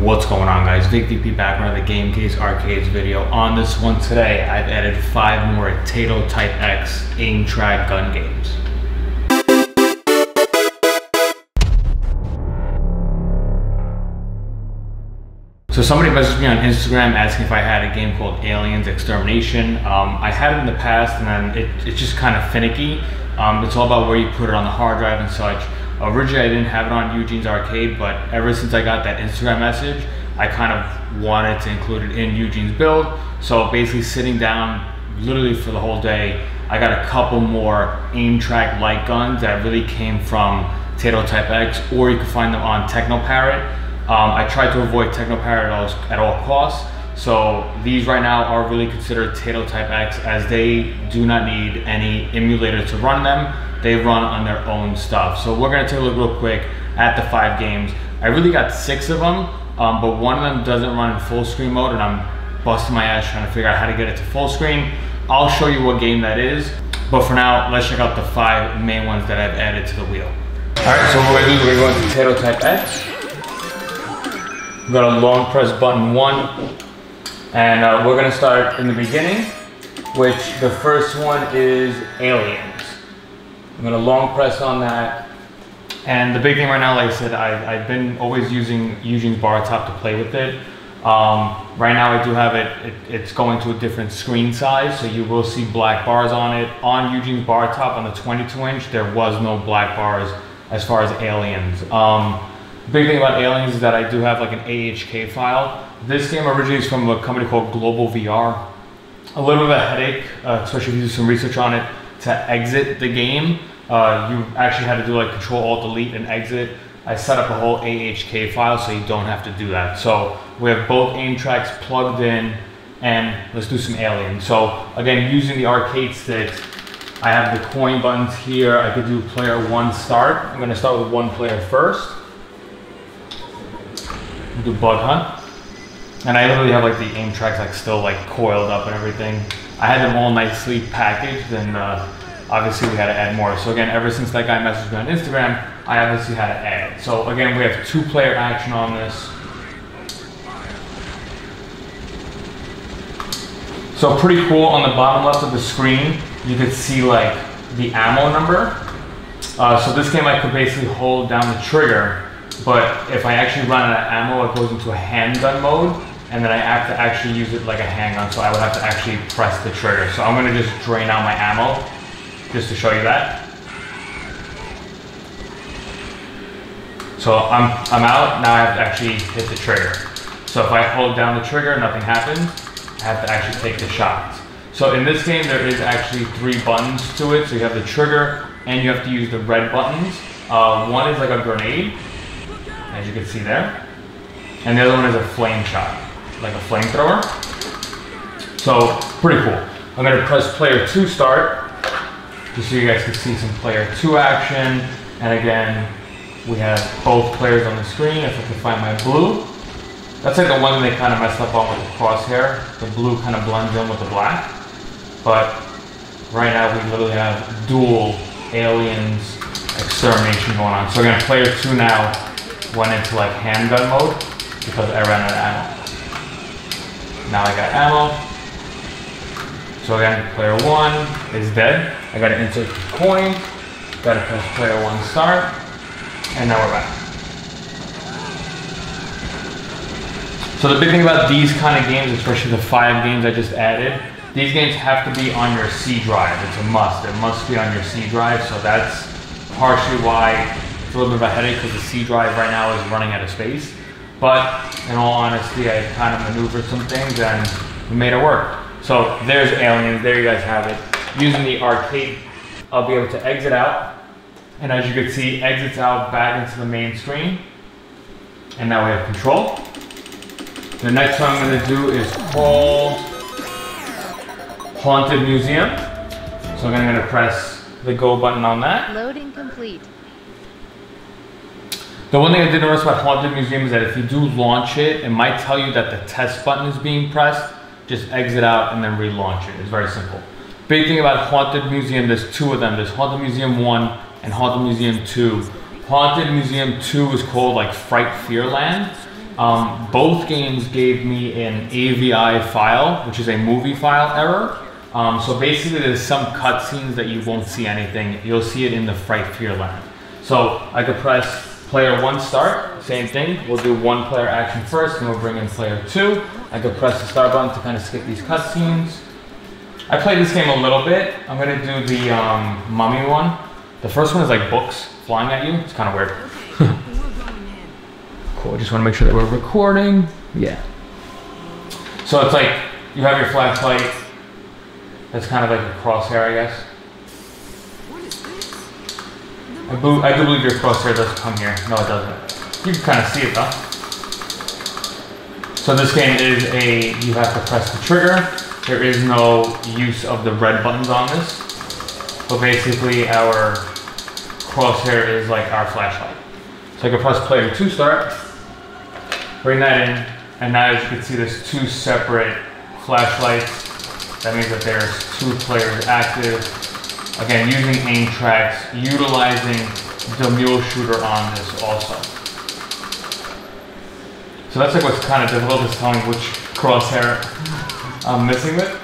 What's going on, guys? Vic_VP back with another Game Case Arcades video. On this one today, I've added 5 more Taito Type X AimTrack gun games. So somebody messaged me on Instagram asking if I had a game called Aliens Extermination. I had it in the past, and then it's just kind of finicky. It's all about where you put it on the hard drive and such. Originally, I didn't have it on Eugene's Arcade, but ever since I got that Instagram message, I kind of wanted to include it in Eugene's build. So basically sitting down literally for the whole day, I got a couple more AimTrack light guns that really came from Taito Type X, or you can find them on Techno Parrot. I tried to avoid Techno Parrot at all costs. So these right now are really considered Taito Type X, as they do not need any emulator to run them. They run on their own stuff. So we're gonna take a look real quick at the 5 games. I really got 6 of them, but one of them doesn't run in full screen mode, and I'm busting my ass trying to figure out how to get it to full screen. I'll show you what game that is, but for now, let's check out the 5 main ones that I've added to the wheel. All right, so what we're gonna do is we're going to Taito Type X. We're gonna long press button 1, and we're gonna start in the beginning, which the first one is Alien. I'm gonna long press on that. And the big thing right now, like I said, I've been always using Eugene's bar top to play with it. Right now I do have it's going to a different screen size, so you will see black bars on it. On Eugene's bar top, on the 22 inch, there was no black bars as far as Aliens. The big thing about Aliens is that I do have like an AHK file. This game originates from a company called Global VR. A little bit of a headache, especially if you do some research on it, to exit the game. You actually had to do like Control Alt Delete and exit. I set up a whole AHK file so you don't have to do that. So we have both AimTracks plugged in, and let's do some Aliens. So again, using the arcade stick, I have the coin buttons here. I could do player 1 start. I'm gonna start with 1 player first. Do bug hunt. And I literally have like the AimTracks like still like coiled up and everything. I had them all nicely packaged, and obviously we had to add more. So again, ever since that guy messaged me on Instagram, I obviously had to add it. So again, we have 2-player action on this. So pretty cool, on the bottom left of the screen, you could see like the ammo number. So this game I could basically hold down the trigger, but if I actually run out of ammo, it goes into a handgun mode. And then I have to actually use it like a handgun, so I would have to actually press the trigger. So I'm gonna just drain out my ammo, just to show you that. So I'm out, now I have to actually hit the trigger. So if I hold down the trigger, nothing happens, I have to actually take the shots. So in this game, there is actually 3 buttons to it. So you have the trigger, and you have to use the red buttons. One is like a grenade, as you can see there. And the other one is a flame shot, like a flamethrower. So pretty cool. I'm gonna press player 2 start, just so you guys can see some player 2 action. And again, we have both players on the screen. If I can find my blue. That's like the one they kind of messed up on with the crosshair. The blue kind of blends in with the black. But right now we literally have dual Aliens Extermination going on. So again, player 2 now went into like handgun mode, because I ran out of ammo. Now I got ammo. So again, player 1 is dead. I gotta insert the coin, gotta press player 1 start, and now we're back. So the big thing about these kind of games, especially the 5 games I just added, these games have to be on your C drive. It's a must. It must be on your C drive, so that's partially why it's a little bit of a headache, because the C drive right now is running out of space. But in all honesty, I kind of maneuvered some things and we made it work. So there's Aliens, there you guys have it. Using the arcade, I'll be able to exit out. And as you can see, exits out back into the main screen. And now we have control. The next one I'm gonna do is called Haunted Museum. So I'm gonna press the go button on that. Loading complete. The one thing I did notice about Haunted Museum is that if you do launch it, it might tell you that the test button is being pressed. Just exit out and then relaunch it. It's very simple. Big thing about Haunted Museum, there's 2 of them. There's Haunted Museum 1 and Haunted Museum 2. Haunted Museum 2 is called like Fright Fearland. Both games gave me an AVI file, which is a movie file error. So basically there's some cutscenes that you won't see anything. You'll see it in the Fright Fearland. So I could press player one start, same thing. We'll do one player action first and we'll bring in player two. I could press the start button to kind of skip these cutscenes. I played this game a little bit. I'm gonna do the mummy one. The first one is like books flying at you. It's kind of weird. Cool, I just wanna make sure that we're recording. Yeah. So it's like, you have your flashlight. That's kind of like a crosshair, I guess. I do believe your crosshair doesn't come here. No, it doesn't. You can kind of see it though. So this game is a, you have to press the trigger. There is no use of the red buttons on this. But basically our crosshair is like our flashlight. So I can press player two start, bring that in, and now as you can see there's two separate flashlights. That means that there's two players active. Again, using aim tracks, utilizing the Mule Shooter on this also. So that's like what's kind of difficult, is telling which crosshair I'm missing with.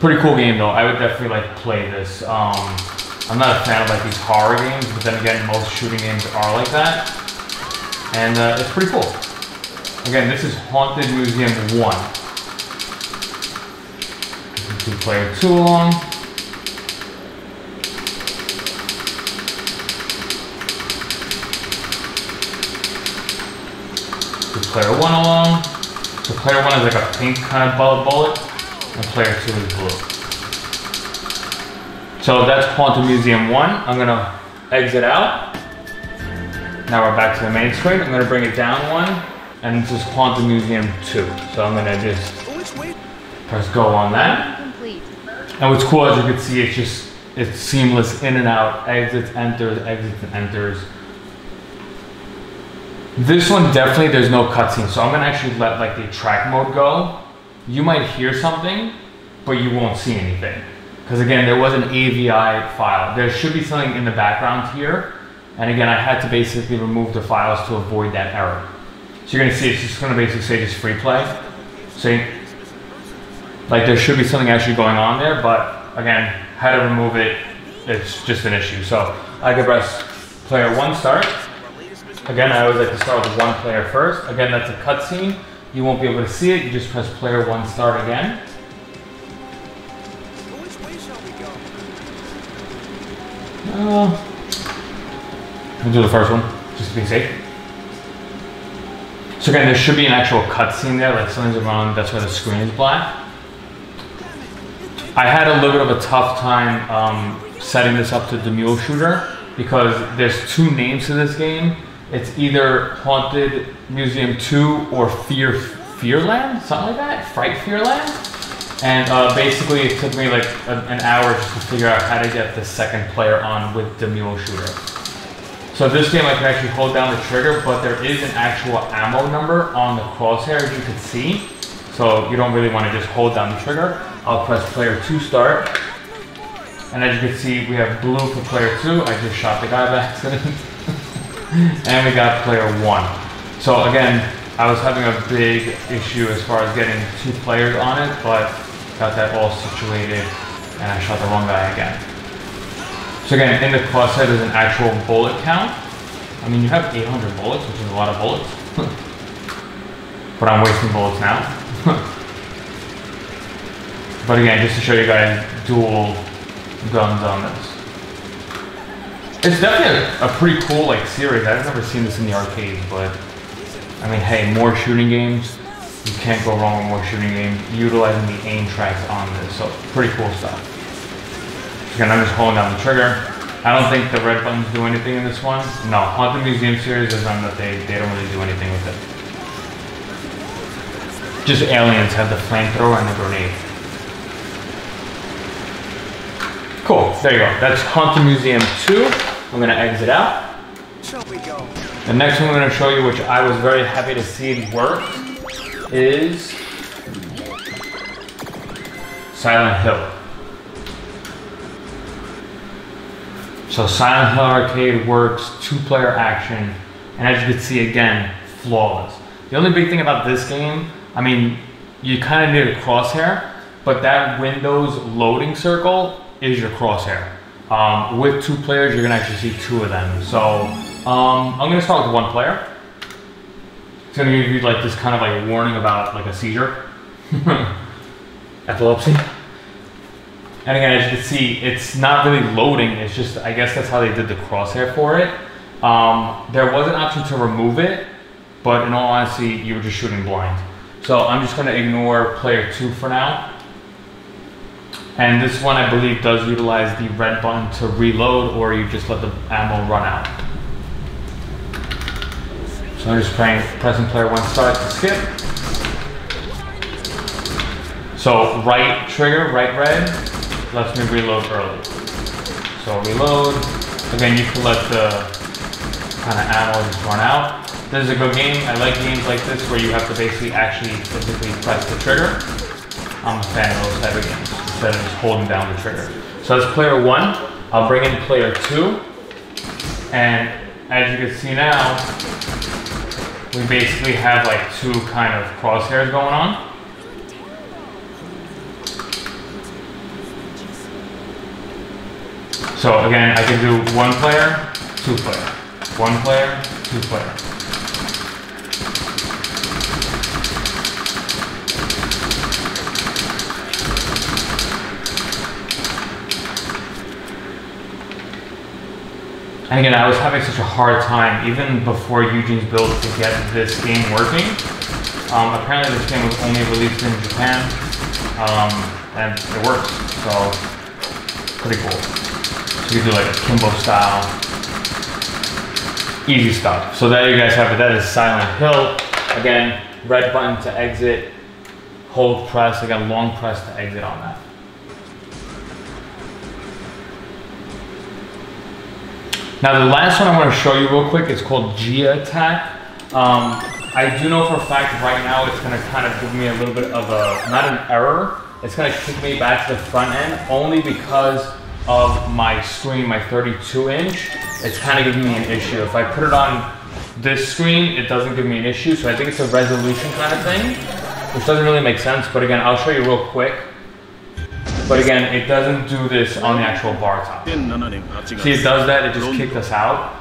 Pretty cool game though. I would definitely like play this. I'm not a fan of like these horror games, but then again, most shooting games are like that. And it's pretty cool. Again, this is Haunted Museum 1. Player too long. Do player one along. So player one is like a pink kind of bullet, and player two is blue. So that's Haunted Museum 1. I'm gonna exit out. Now we're back to the main screen. I'm gonna bring it down one, and this is Haunted Museum 2. So I'm gonna just press go on that. And what's cool, as you can see, it's just, it's seamless in and out, exits, enters, exits, and enters. This one definitely, there's no cutscene, so I'm gonna actually let like the track mode go. You might hear something, but you won't see anything. Because again, there was an AVI file. There should be something in the background here. And again, I had to basically remove the files to avoid that error. So you're gonna see, it's just gonna basically say just free play. See? Like there should be something actually going on there, but again, how to remove it, it's just an issue. So I could press player one start. Again, I always like to start with one player first. Again, that's a cutscene. You won't be able to see it. You just press player one start again. We'll do the first one, just to be safe. So again, there should be an actual cutscene there, like something's around, that's why the screen is black. I had a little bit of a tough time setting this up to the Mule Shooter because there's two names to this game. It's either Haunted Museum 2 or Fearland, something like that, Fright Fearland. And basically it took me like an hour just to figure out how to get the second player on with the Mule Shooter. So this game I can actually hold down the trigger, but there is an actual ammo number on the crosshair, as you can see. So you don't really want to just hold down the trigger. I'll press player two start. And as you can see, we have blue for player two. I just shot the guy by accident. And we got player one. So again, I was having a big issue as far as getting two players on it, but got that all situated and I shot the wrong guy again. So again, in the crosshair there's an actual bullet count. I mean, you have 800 bullets, which is a lot of bullets. But I'm wasting bullets now. But again, just to show you guys dual guns on this. It's definitely a pretty cool like series. I've never seen this in the arcade, but I mean, hey, more shooting games. You can't go wrong with more shooting games. Utilizing the aim tracks on this, so pretty cool stuff. Again, I'm just holding down the trigger. I don't think the red buttons do anything in this one. No, Haunted Museum series is on that they don't really do anything with it. Just aliens have the flamethrower and the grenade. Cool, there you go. That's Haunted Museum 2. I'm gonna exit out. The next one I'm gonna show you, which I was very happy to see work, is Silent Hill. So Silent Hill Arcade works, two-player action, and as you can see again, flawless. The only big thing about this game, I mean, you kind of need a crosshair, but that Windows loading circle is your crosshair. With two players, you're gonna actually see two of them. So I'm gonna start with one player. It's gonna give you like this kind of like warning about like a seizure, epilepsy. And again, as you can see, it's not really loading. It's just, I guess that's how they did the crosshair for it. There was an option to remove it, but in all honesty, you were just shooting blind. So I'm just gonna ignore player two for now. And this one, I believe, does utilize the red button to reload, or you just let the ammo run out. So I'm just pressing player one start to skip. So right trigger, right red, lets me reload early. So reload. Again, you can let the kind of ammo just run out. This is a good game. I like games like this where you have to basically actually physically press the trigger. I'm a fan of those type of games instead of just holding down the trigger. So that's player one. I'll bring in player two. And as you can see now, we basically have like two kind of crosshairs going on. So again, I can do one player, two player. One player, two player. And again, I was having such a hard time, even before Eugene's build, to get this game working. Apparently this game was only released in Japan, and it works, so pretty cool. So you can do like a Kimbo style, easy stuff. So there you guys have it, that is Silent Hill. Again, red button to exit, hold press, again, long press to exit on that. Now the last one I want to show you real quick is called Giga Attack. I do know for a fact right now it's going to kind of give me a little bit of a, not an error, it's going to kick me back to the front end only because of my screen, my 32 inch, it's kind of giving me an issue. If I put it on this screen, it doesn't give me an issue, so I think it's a resolution kind of thing, which doesn't really make sense, but again, I'll show you real quick. But again, it doesn't do this on the actual bar top. See, it does that, it just kicked us out.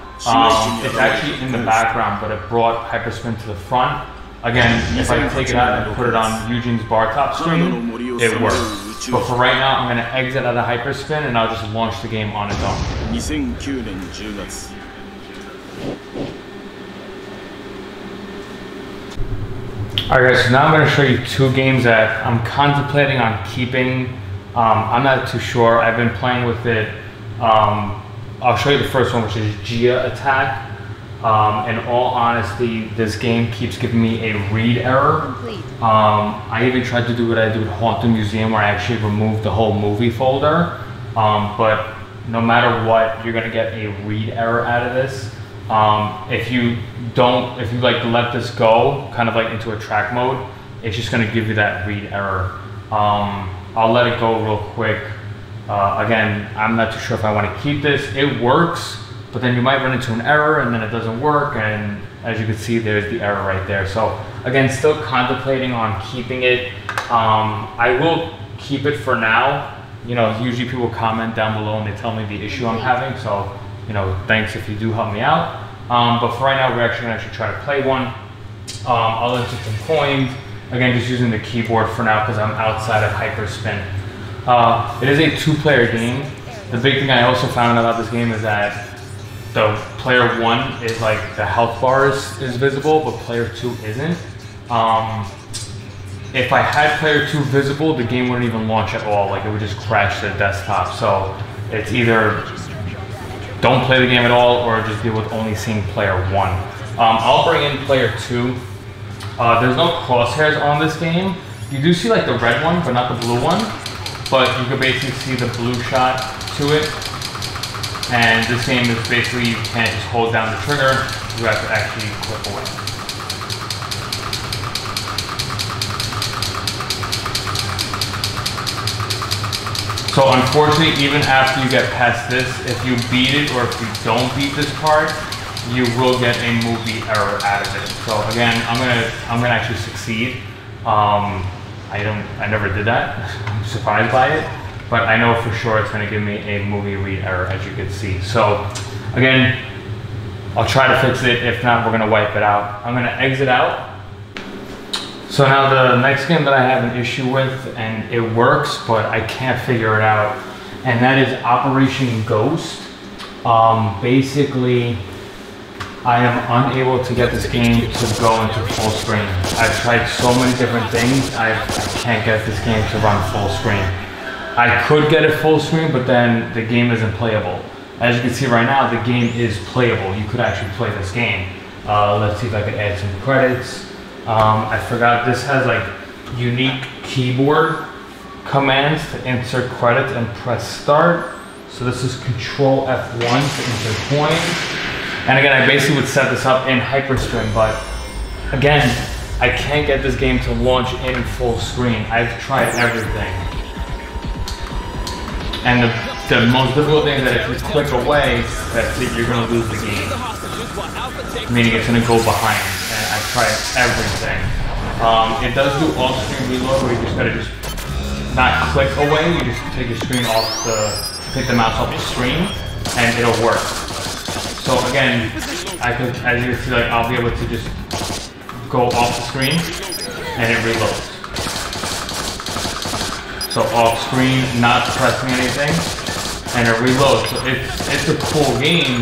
It's actually in the background, but it brought Hyperspin to the front. Again, if I take it out and put it on Eugene's bar top screen, it works. But for right now, I'm gonna exit out of Hyperspin and I'll just launch the game on its own. Alright guys, so now I'm gonna show you two games that I'm contemplating on keeping. I'm not too sure. I've been playing with it. I'll show you the first one, which is Giga Attack. In all honesty, this game keeps giving me a read error. I even tried to do what I do at Haunted Museum, where I actually removed the whole movie folder. But no matter what, you're gonna get a read error out of this. If you like let this go, kind of like into a track mode, it's just gonna give you that read error. I'll let it go real quick. Again, I'm not too sure if I want to keep this. It works, but then you might run into an error and then it doesn't work. And as you can see, there's the error right there. So again, still contemplating on keeping it. I will keep it for now. You know, usually people comment down below and they tell me the issue I'm having. So, you know, thanks if you do help me out. But for right now, we're actually gonna try to play one. I'll let you some coins. Again, just using the keyboard for now because I'm outside of Hyperspin. It is a two-player game. The big thing I also found about this game is that the player one is like the health bar is visible, but player two isn't. If I had player two visible, the game wouldn't even launch at all. Like it would just crash the desktop. So it's either don't play the game at all or just deal with only seeing player one. I'll bring in player two. There's no crosshairs on this game. You do see like the red one, but not the blue one. But you can basically see the blue shot to it. And this game is basically, you can't just hold down the trigger. You have to actually click away. So unfortunately, even after you get past this, if you beat it or if you don't beat this part, you will get a movie error out of it. So again, I'm gonna actually succeed. I never did that. I'm surprised by it, but I know for sure it's gonna give me a movie read error, as you can see. So again, I'll try to fix it. If not, we're gonna wipe it out. I'm gonna exit out. So now the next game that I have an issue with, and it works, but I can't figure it out, and that is Operation Ghost. Basically, I am unable to get this game to go into full screen. I've tried so many different things. I can't get this game to run full screen. I could get it full screen, but then the game isn't playable. As you can see right now, the game is playable. You could actually play this game. Let's see if I can add some credits. I forgot this has like unique keyboard commands to insert credits and press start. So this is Control F1 to insert coins. And again, I basically would set this up in Hyperspin, but again, I can't get this game to launch in full screen. I've tried everything. And the most difficult thing is that if you click away, that's it, you're gonna lose the game. Meaning it's gonna go behind. And I've tried everything. It does do off screen reload, where you just gotta just not click away, you just take your screen off take the mouse off the screen, and it'll work. So again, I could, as you can see, like, I'll be able to just go off the screen, and it reloads. So off screen, not pressing anything, and it reloads. So it's a cool game.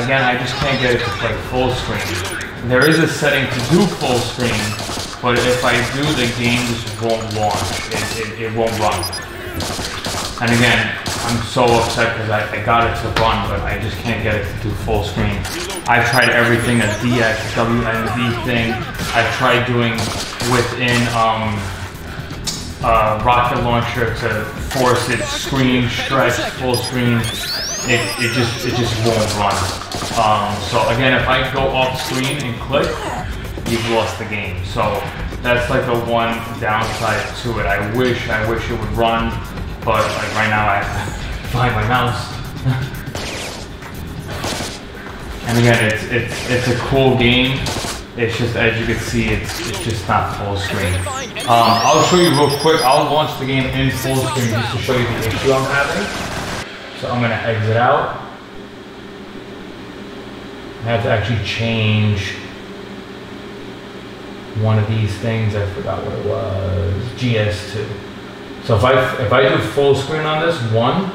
Again, I just can't get it to play full screen. There is a setting to do full screen, but if I do, the game just won't launch. It won't run. And again, I'm so upset because I got it to run, but I just can't get it to do full screen. I've tried everything, a DXWnd thing. I've tried doing within rocket launcher to force it, screen, stretch, full screen. It just won't run. So again, if I go off screen and click, you've lost the game. So that's like the one downside to it. I wish it would run, but like right now I have to find my mouse. And again, it's a cool game. It's just, as you can see, it's just not full screen. I'll show you real quick. I'll launch the game in full screen just to show you the issue I'm having. So I'm gonna exit out. I have to actually change one of these things. I forgot what it was. GS2. So if I do full screen on this one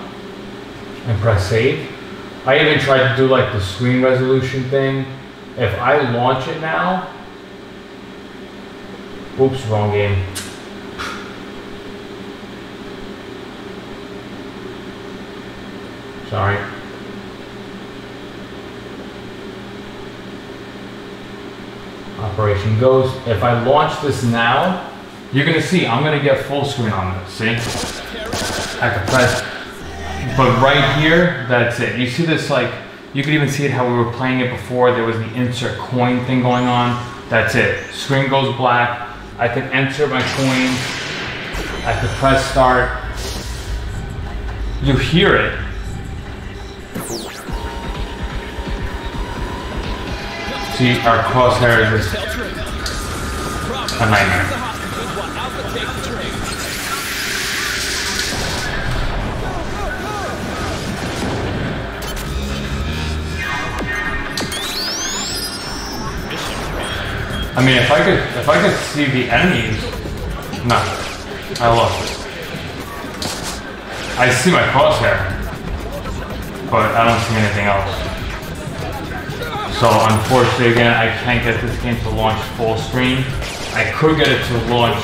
and press save, I even tried to do like the screen resolution thing. If I launch it now, oops, wrong game. Sorry. Operation Ghost. If I launch this now, you're gonna see I'm gonna get full screen on this. See? I can press, but right here, that's it. You see this, like, you could even see it how we were playing it before. There was the insert coin thing going on. That's it. Screen goes black. I can enter my coins. I can press start. You hear it. See, our crosshair is a nightmare. I mean, if I could see the enemies, no, I lost it. I see my crosshair, but I don't see anything else. So unfortunately, again, I can't get this game to launch full screen. I could get it to launch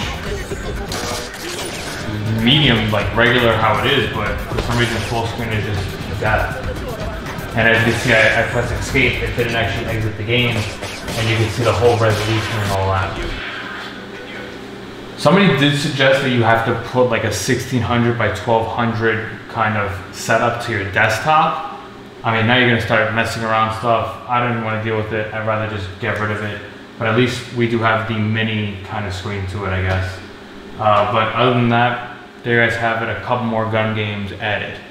medium, like regular how it is, but for some reason full screen is just that. And as you can see, I press escape. It didn't actually exit the game, and you can see the whole resolution and all that. Somebody did suggest that you have to put like a 1600 by 1200 kind of setup to your desktop. I mean, now you're gonna start messing around stuff. I don't even want to deal with it. I'd rather just get rid of it. But at least we do have the mini kind of screen to it, I guess. But other than that, there you guys have it. A couple more gun games added.